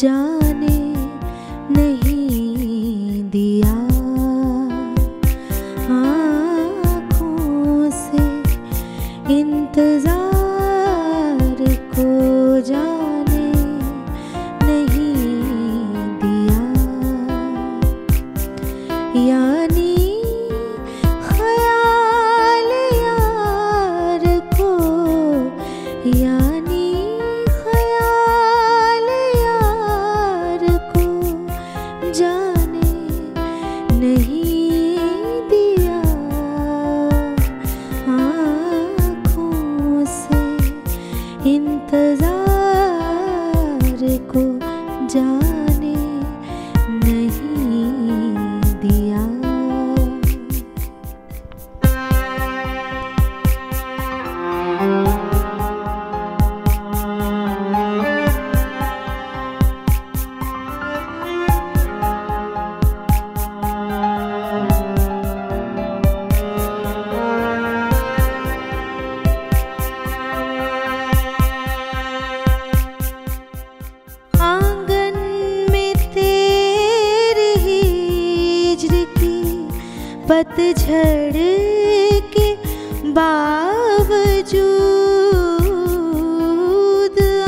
जाने नहीं दिया, आँखों से इंतजार को जाने नहीं दिया। यानी ख्याल यार को, यानी जाने नहीं दिया। आँखों से इंतजार को जाने नहीं दिया। पतझड़ के बावजूद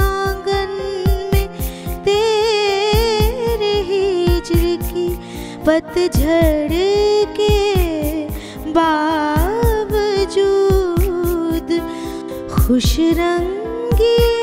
आंगन में तेरे हिज्र की, पतझड़ के बावजूद खुश रंगी